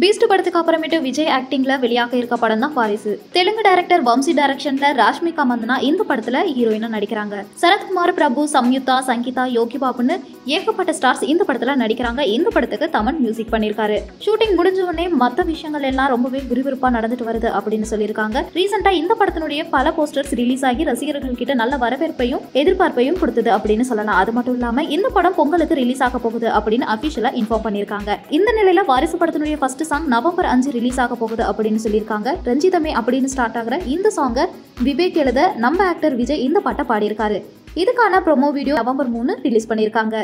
Beast पड़े Vijay acting पड़म Varisu Telugu director Vamshi direction Rashmika Mandanna इंद पड़तला हीरोइन नडिक्रांग सरत्कुमार प्रभु संयुक्ता संगीता योगी बाबुनु ஏகப்பட்ட ஸ்டார்ஸ் இந்த படத்துல நடிக்கறாங்க இந்த படத்துக்கு தமன் மியூசிக் பண்ணிருக்காரு ஷூட்டிங் முடிஞ்ச உடனே மத்த விஷயங்கள் எல்லாம் ரொம்பவே விறுவிறுப்பா நடந்துட்டு வருது அப்படினு சொல்லிருக்காங்க ரீசன்ட்டா இந்த படத்தினுடைய பல போஸ்டர்ஸ் ரிலீஸ் ஆகி ரசிகர்கள் கிட்ட நல்ல வரவேற்பையும் எதிர்பார்ப்பையும் கொடுத்தது அப்படினு சொல்லலாம் அது மட்டும் இல்லாம இந்த படம் பொங்கலுக்கு ரிலீஸ் ஆக போகுது அப்படினு ஆபீஷியலா இன்ஃபார்ம் பண்ணிருக்காங்க இந்த நிலையில வாரிசு படத்தினுடைய ஃபர்ஸ்ட் சாங் நவம்பர் 5 ரிலீஸ் ஆக போகுது அப்படினு சொல்லிருக்காங்க ரஞ்சிதமே அப்படினு ஸ்டார்ட் ஆகுற இந்த சாங்க விவேக் எழுத நம்ம ஆக்டர் விஜய் இந்த பாட்ட பாடி இருக்காரு இதுக்கான ப்ரோமோ வீடியோ நவம்பர் 3 ரிலீஸ் பண்ணிருக்காங்க।